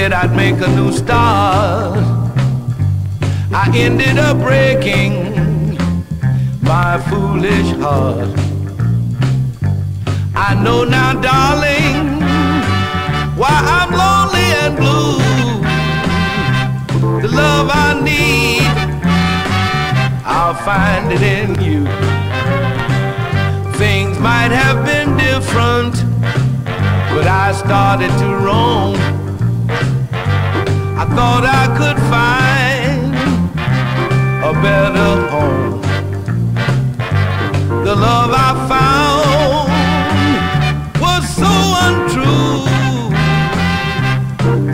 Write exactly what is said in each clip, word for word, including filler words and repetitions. said I'd make a new start. I ended up breaking my foolish heart. I know now, darling, why I'm lonely and blue. The love I need, I'll find it in you. Things might have been different, but I started to roam. I thought I could find a better home. The love I found was so untrue.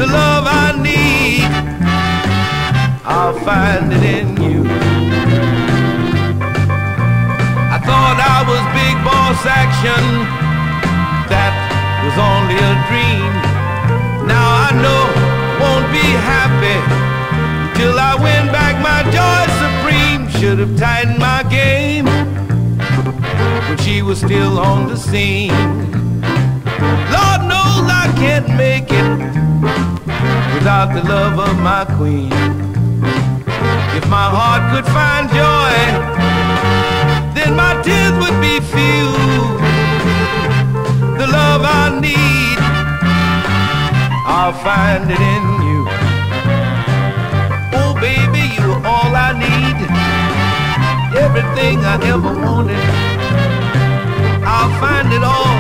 The love I need, I'll find it in you. I thought I was big boss action. That was only a dream. Now I know won't be happy till I win back my joy supreme. Should have tightened my game when she was still on the scene. Lord knows I can't make it without the love of my queen. If my heart could find joy, then my tears would be few. The love I need, I'll find it in you. Oh baby, you're all I need, everything I ever wanted. I'll find it all.